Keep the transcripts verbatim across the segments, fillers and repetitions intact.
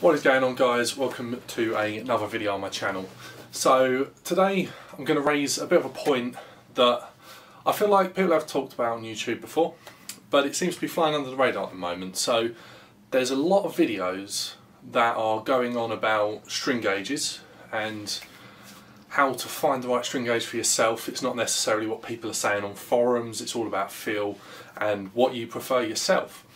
What is going on, guys? Welcome to another video on my channel. So today I'm going to raise a bit of a point that I feel like people have talked about on YouTube before, but it seems to be flying under the radar at the moment. So there's a lot of videos that are going on about string gauges and how to find the right string gauge for yourself. It's not necessarily what people are saying on forums, it's all about feel and what you prefer yourself.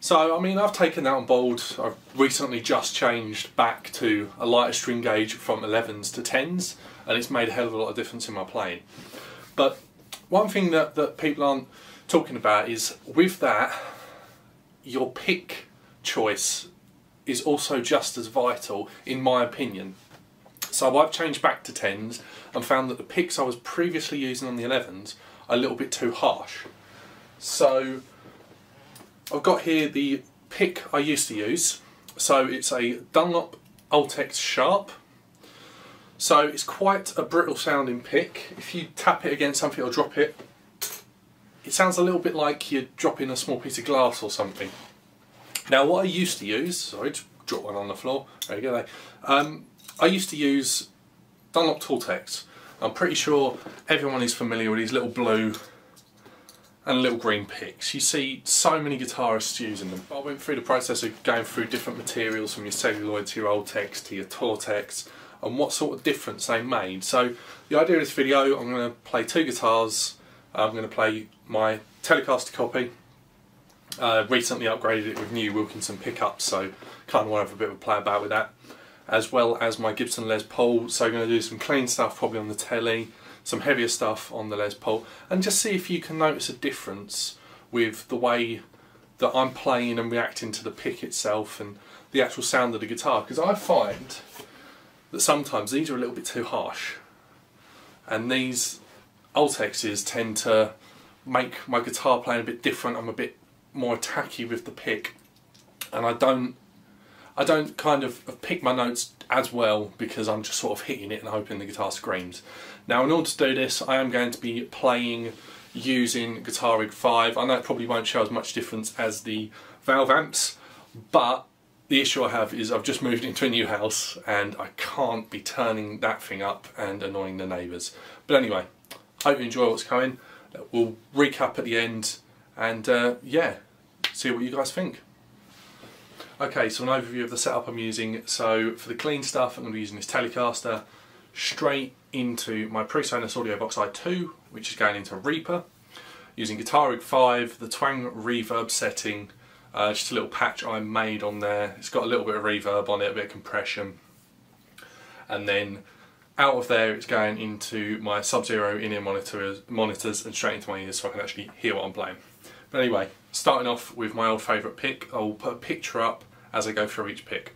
So, I mean, I've taken that on board. I've recently just changed back to a lighter string gauge from elevens to tens, and it's made a hell of a lot of difference in my playing. But one thing that, that people aren't talking about is, with that, your pick choice is also just as vital, in my opinion. So I've changed back to tens and found that the picks I was previously using on the elevens are a little bit too harsh. So I've got here the pick I used to use, so it's a Dunlop Ultex Sharp. So it's quite a brittle sounding pick. If you tap it against something or drop it, it sounds a little bit like you're dropping a small piece of glass or something. Now what I used to use, sorry, just dropped one on the floor, there you go. Um, I used to use Dunlop Tortex. I'm pretty sure everyone is familiar with these little blue and little green picks. You see so many guitarists using them. I went through the process of going through different materials, from your celluloid to your Ultex to your Tortex, and what sort of difference they made. So the idea of this video, I'm going to play two guitars. I'm going to play my Telecaster copy. Uh, recently upgraded it with new Wilkinson pickups, so kind of want to have a bit of a play about with that, as well as my Gibson Les Paul. So I'm going to do some clean stuff probably on the Tele, some heavier stuff on the Les Paul, and just see if you can notice a difference with the way that I'm playing and reacting to the pick itself and the actual sound of the guitar, because I find that sometimes these are a little bit too harsh, and these Ultexes tend to make my guitar playing a bit different. I'm a bit more attacky with the pick, and I don't I don't kind of pick my notes as well, because I'm just sort of hitting it and hoping the guitar screams. Now, in order to do this, I am going to be playing using Guitar Rig five. I know it probably won't show as much difference as the valve amps, but the issue I have is I've just moved into a new house and I can't be turning that thing up and annoying the neighbours. But anyway, hope you enjoy what's coming. We'll recap at the end and uh, yeah, see what you guys think. Okay, so an overview of the setup I'm using. So for the clean stuff, I'm going to be using this Telecaster straight into my PreSonus AudioBox i two, which is going into Reaper. Using Guitar Rig five, the twang reverb setting, uh, just a little patch I made on there. It's got a little bit of reverb on it, a bit of compression. And then out of there, it's going into my Sub-Zero in-ear monitors, monitors and straight into my ears, so I can actually hear what I'm playing. But anyway, starting off with my old favourite pick, I'll put a picture up as I go through each pick.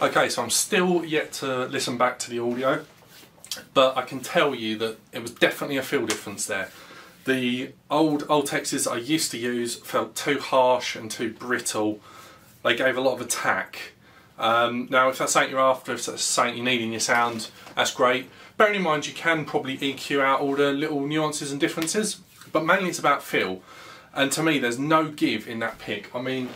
Okay, so I'm still yet to listen back to the audio, but I can tell you that it was definitely a feel difference there. The old Ultexes I used to use felt too harsh and too brittle. They gave a lot of attack. Um, now if that's something you're after, if that's something you need in your sound, that's great. Bearing in mind you can probably E Q out all the little nuances and differences, but mainly it's about feel. And to me there's no give in that pick. I mean,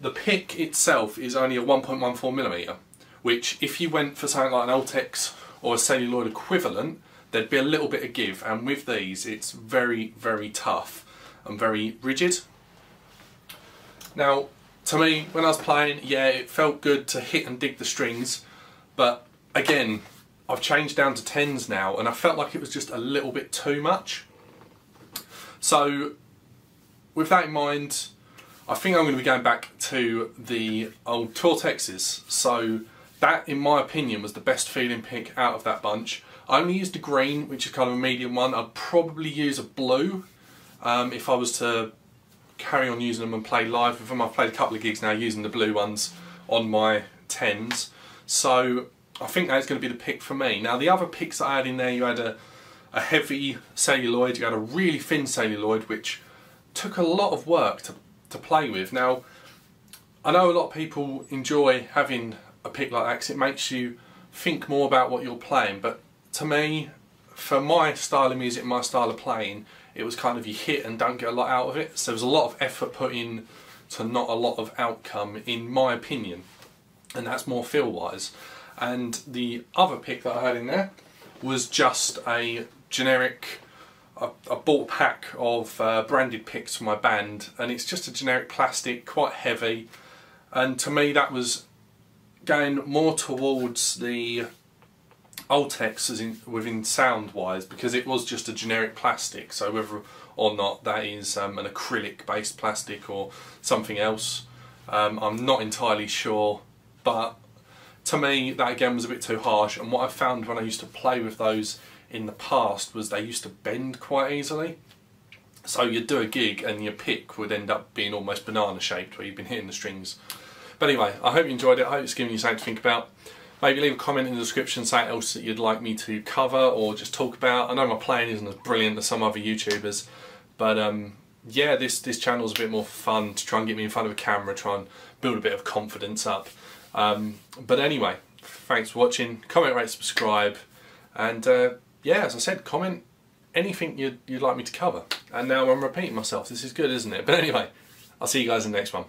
the pick itself is only a one point one four millimeter, which if you went for something like an Ultex or a celluloid equivalent, there'd be a little bit of give, and with these it's very, very tough and very rigid. Now, to me, when I was playing, yeah, it felt good to hit and dig the strings, but again, I've changed down to tens now, and I felt like it was just a little bit too much. So, with that in mind, I think I'm going to be going back to the old Tortexes. So that, in my opinion, was the best feeling pick out of that bunch. I only used a green, which is kind of a medium one. I'd probably use a blue um, if I was to carry on using them and play live with them. I've played a couple of gigs now using the blue ones on my tens. So I think that's going to be the pick for me. Now the other picks I had in there, you had a, a heavy celluloid, you had a really thin celluloid, which took a lot of work to to play with. Now, I know a lot of people enjoy having a pick like that because it makes you think more about what you're playing, but to me, for my style of music, my style of playing, it was kind of you hit and don't get a lot out of it, so there was a lot of effort put in to not a lot of outcome, in my opinion, and that's more feel wise. And the other pick that I had in there was just a generic, I bought a pack of uh, branded picks for my band, and it's just a generic plastic, quite heavy, and to me that was going more towards the Ultex as in, within sound wise, because it was just a generic plastic, so whether or not that is um, an acrylic based plastic or something else, um, I'm not entirely sure, but to me that again was a bit too harsh. And what I found when I used to play with those in the past was they used to bend quite easily, so you'd do a gig and your pick would end up being almost banana shaped where you've been hitting the strings. But anyway, I hope you enjoyed it. I hope it's given you something to think about. Maybe leave a comment in the description saying else that you'd like me to cover or just talk about. I know my playing isn't as brilliant as some other YouTubers, but um, yeah, this, this channel's a bit more fun to try and get me in front of a camera, try and build a bit of confidence up. Um, but anyway, thanks for watching. Comment, rate, subscribe, and uh, yeah, as I said, comment anything you'd, you'd like me to cover. And now I'm repeating myself. This is good, isn't it? But anyway, I'll see you guys in the next one.